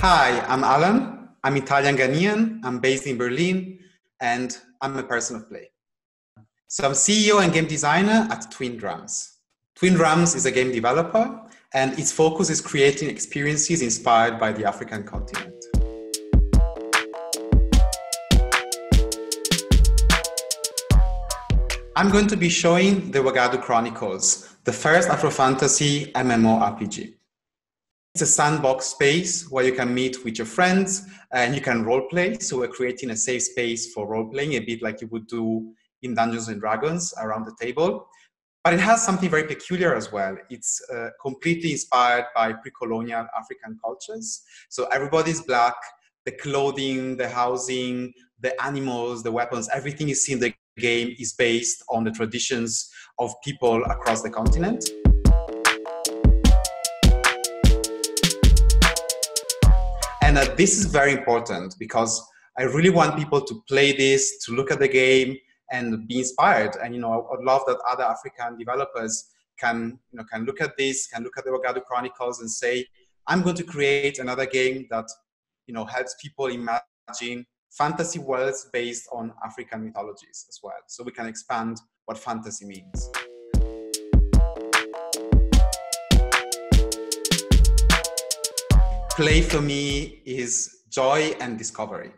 Hi, I'm Alan. I'm Italian-Ghanaian. I'm based in Berlin, and I'm a person of play. So I'm CEO and game designer at Twin Drums. Twin Drums is a game developer, and its focus is creating experiences inspired by the African continent. I'm going to be showing The Wagadu Chronicles, the first Afro-Fantasy MMORPG. It's a sandbox space where you can meet with your friends and you can roleplay. So we're creating a safe space for roleplaying, a bit like you would do in Dungeons and Dragons around the table. But it has something very peculiar as well. It's completely inspired by pre-colonial African cultures. So everybody's black, the clothing, the housing, the animals, the weapons, everything you see in the game is based on the traditions of people across the continent. And this is very important because I really want people to play this, to look at the game and be inspired. And I'd love that other African developers can look at this, can look at the Wagadu Chronicles and say, I'm going to create another game that helps people imagine fantasy worlds based on African mythologies as well. So we can expand what fantasy means. Play for me is joy and discovery.